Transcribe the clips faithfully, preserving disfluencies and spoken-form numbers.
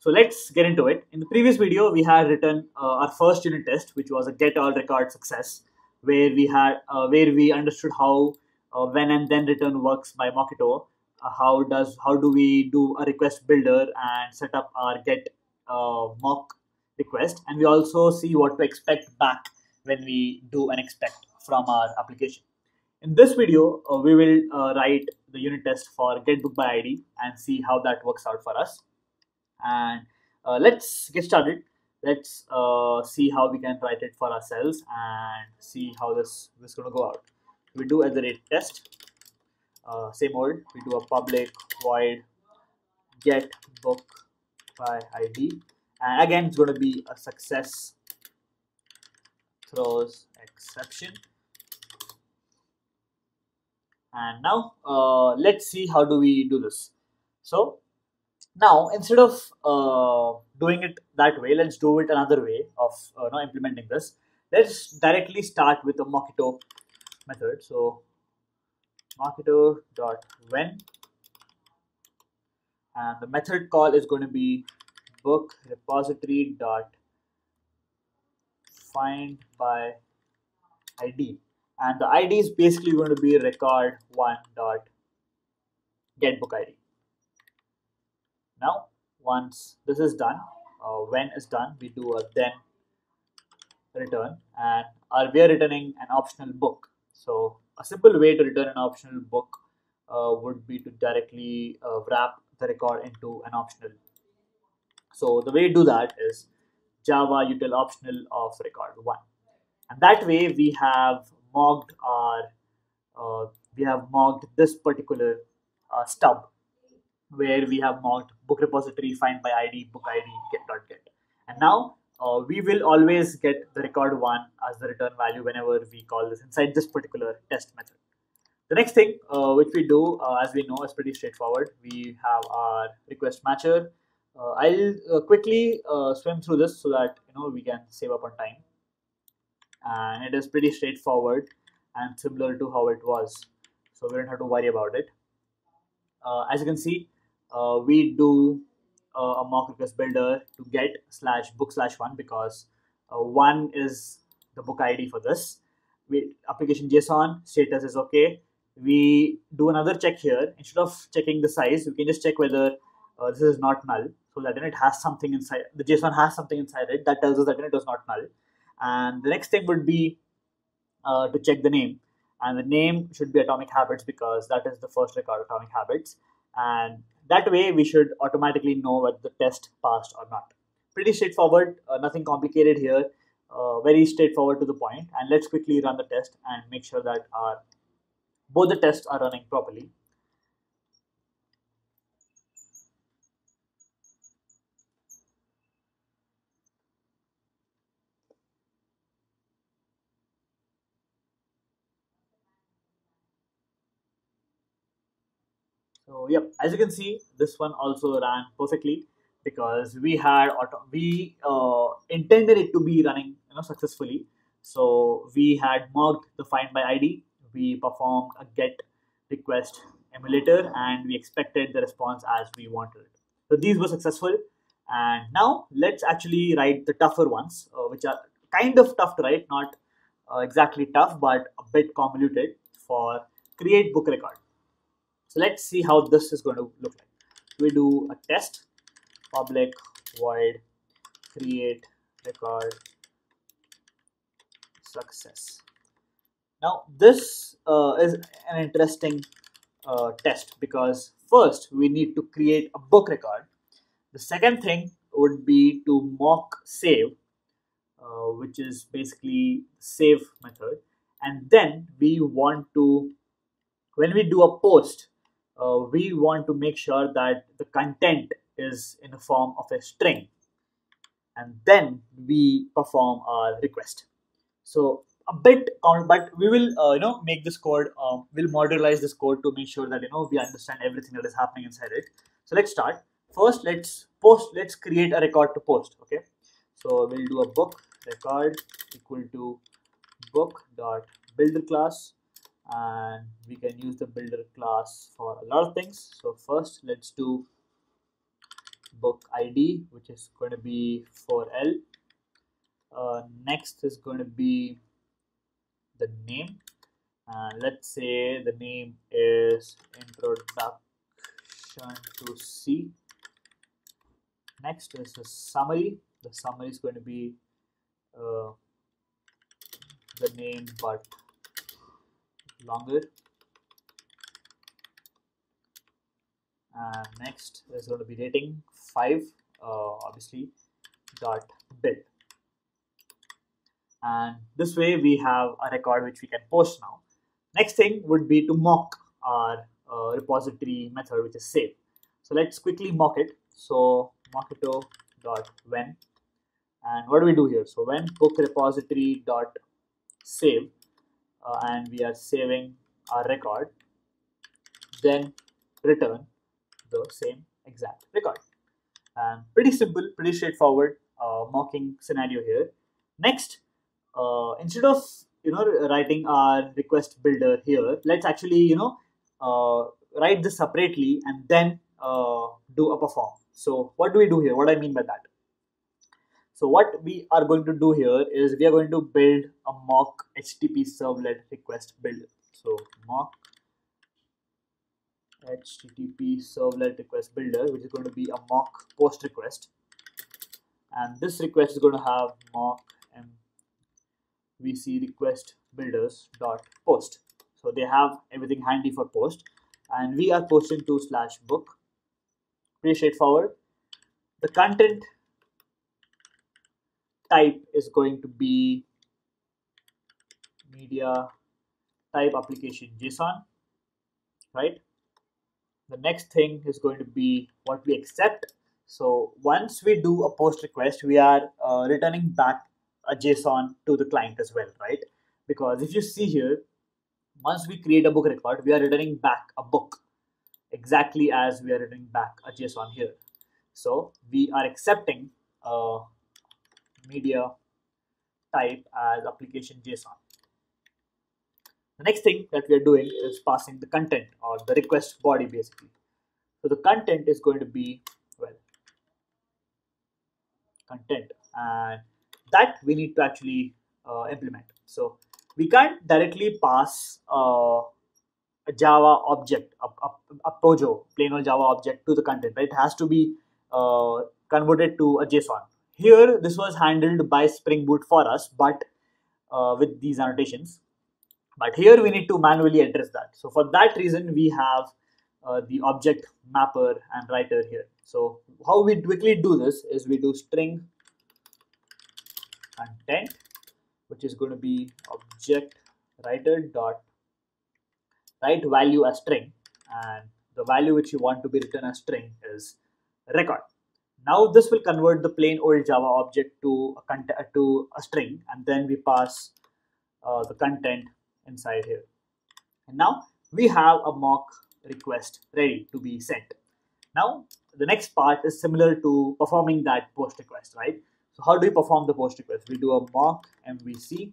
So let's get into it. In the previous video, we had written uh, our first unit test, which was a get all record success, where we had uh, where we understood how uh, when and then return works by Mockito. Uh, how does how do we do a request builder and set up our get uh, mock request, and we also see what to expect back when we do an expect from our application. In this video, uh, we will uh, write the unit test for get book by I D and see how that works out for us. And uh, let's get started. Let's uh, see how we can write it for ourselves and see how this is going to go out. We do at the rate test, uh, same old. We do a public void get book by I D, and again it's going to be a success throws exception. And now uh, let's see how do we do this. So now instead of uh, doing it that way, let's do it another way of uh, you know, implementing this. Let's directly start with the Mockito method. So Mockito dot when, and the method call is going to be book repository dot find by I D, and the I D is basically going to be record one dot get book I D. Now, once this is done, uh, when is done, we do a then return, and are we are returning an optional book. So a simple way to return an optional book uh, would be to directly uh, wrap the record into an optional. So the way to do that is Java util optional of record one, and that way we have mocked our uh, we have mocked this particular uh, stub, where we have mocked book repository find by I D, book I D, get dot get. And now uh, we will always get the record one as the return value whenever we call this inside this particular test method. The next thing uh, which we do, uh, as we know, is pretty straightforward. We have our request matcher. Uh, I'll uh, quickly uh, swim through this so that you know we can save up on time. And it is pretty straightforward and similar to how it was, so we don't have to worry about it. Uh, as you can see, Uh, we do uh, a mock request builder to get slash book slash one, because uh, one is the book I D for this. We application JSON status is okay. We do another check here. Instead of checking the size, we can just check whether uh, this is not null, so that then it has something inside. The JSON has something inside it that tells us that then it was not null. And the next thing would be uh, to check the name, and the name should be Atomic Habits, because that is the first record, Atomic Habits, and that way we should automatically know whether the test passed or not. Pretty straightforward, uh, nothing complicated here, uh, very straightforward to the point. And let's quickly run the test and make sure that our both the tests are running properly. So yep, as you can see, this one also ran perfectly, because we had auto we uh, intended it to be running you know successfully. So we had mocked the find by I D, we performed a get request emulator, and we expected the response as we wanted it. So these were successful, and now let's actually write the tougher ones, uh, which are kind of tough to write, not uh, exactly tough, but a bit convoluted, for create book record. So let's see how this is going to look like. We do a test public void create record success. Now this uh, is an interesting uh, test, because first we need to create a book record. The second thing would be to mock save, uh, which is basically save method. And then we want to, when we do a post, Uh, we want to make sure that the content is in the form of a string, and then we perform our request. So a bit, but we will uh, you know make this code, um, we'll modularize this code to make sure that you know we understand everything that is happening inside it. So let's start. First, let's post. Let's create a record to post. Okay. So we'll do a book record equal to book dot builder class. And we can use the builder class for a lot of things. So first let's do book I D, which is going to be four L. Uh, next is going to be the name. Uh, let's say the name is Introduction to C. Next is the summary. The summary is going to be uh, the name but longer. And next is going to be rating five, uh, obviously, dot build. And this way we have a record which we can post now. Next thing would be to mock our uh, repository method, which is save. So let's quickly mock it. So Mockito dot when, and what do we do here? So when book repository dot save, uh, and we are saving our record. Then return the same exact record. And pretty simple, pretty straightforward uh, mocking scenario here. Next, uh, instead of you know writing our request builder here, let's actually you know uh, write this separately and then uh, do a perform. So what do we do here? What do I mean by that? So what we are going to do here is we are going to build a mock H T T P servlet request builder. So mock H T T P servlet request builder, which is going to be a mock post request, and this request is going to have mock M V C request builders dot post. So they have everything handy for post, and we are posting to slash book. Pretty straightforward. The content type is going to be media type application JSON, right? The next thing is going to be what we accept. So once we do a post request, we are uh, returning back a JSON to the client as well, right? Because if you see here, once we create a book record, we are returning back a book exactly as we are returning back a JSON here. So we are accepting uh, media type as application JSON. The next thing that we are doing is passing the content or the request body basically. So the content is going to be, well, content, and that we need to actually uh, implement. So we can't directly pass uh, a Java object, a, a, a POJO, plain old Java object to the content, right? It has to be uh, converted to a JSON. Here, this was handled by Spring Boot for us, but uh, with these annotations. But here we need to manually address that. So for that reason, we have uh, the object mapper and writer here. So how we quickly do this is we do string content, which is going to be object writer dot write value as string, and the value which you want to be written as string is record. Now this will convert the plain old Java object to a con to a string, and then we pass uh, the content inside here. And now we have a mock request ready to be sent. Now the next part is similar to performing that post request, right? So how do we perform the post request? We do a mock M V C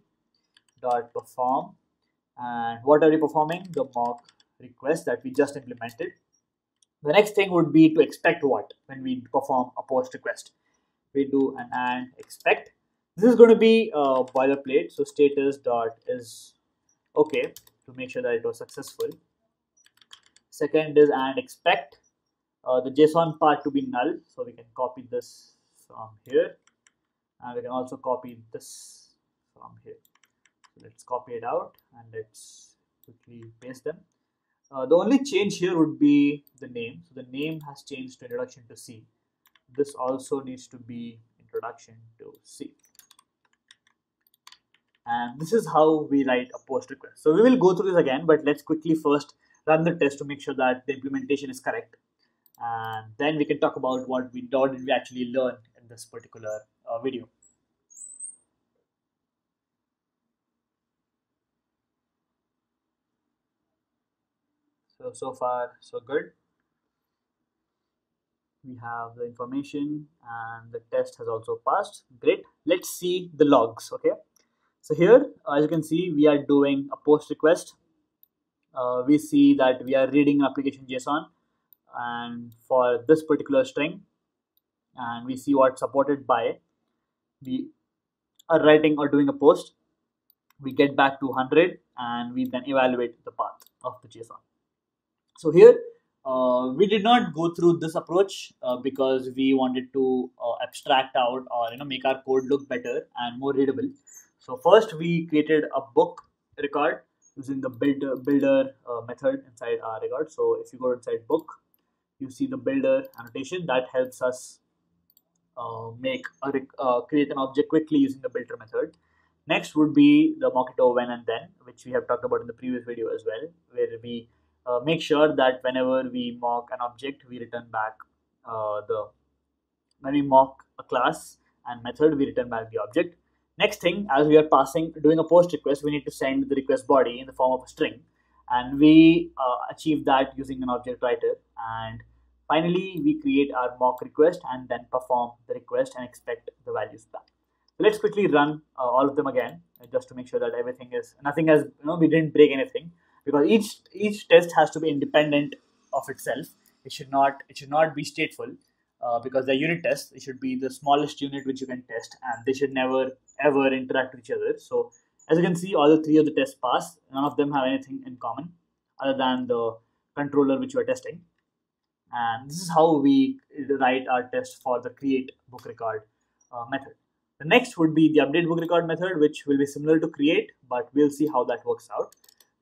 dot perform, and what are we performing? The mock request that we just implemented. The next thing would be to expect what when we perform a post request. We do an and expect. This is going to be a boilerplate, so status dot is okay to make sure that it was successful. Second is and expect uh, the JSON part to be null, so we can copy this from here, and we can also copy this from here. So let's copy it out and let's quickly paste them. Uh, the only change here would be the name. So the name has changed to Introduction to C. This also needs to be Introduction to C. And this is how we write a post request. So we will go through this again, but let's quickly first run the test to make sure that the implementation is correct. And then we can talk about what we what did we actually learn in this particular uh, video. So, so far so good. We have the information and the test has also passed. Great. Let's see the logs, okay? So here, as you can see, we are doing a post request. Uh, we see that we are reading application JSON, and for this particular string, and we see what's supported by, we are writing or doing a post, we get back to one hundred and we then evaluate the path of the JSON. So here uh, we did not go through this approach uh, because we wanted to uh, abstract out or you know make our code look better and more readable. So first we created a book record using the builder, builder uh, method inside our record. So if you go inside book, you see the builder annotation that helps us uh, make a uh, create an object quickly using the builder method. Next would be the Mockito when and then, which we have talked about in the previous video as well, where we uh, make sure that whenever we mock an object, we return back uh, the, when we mock a class and method, we return back the object. Next thing, as we are passing, doing a post request, we need to send the request body in the form of a string. And we uh, achieve that using an object writer. And finally, we create our mock request and then perform the request and expect the values back. So let's quickly run uh, all of them again, uh, just to make sure that everything is, nothing has, you know, we didn't break anything, because each each test has to be independent of itself. It should not, it should not be stateful. Uh, because they're unit tests, it should be the smallest unit which you can test, and they should never ever interact with each other. So as you can see, all the three of the tests pass. None of them have anything in common other than the controller which you are testing. And this is how we write our test for the create book record uh, method. The next would be the update book record method, which will be similar to create, but we'll see how that works out.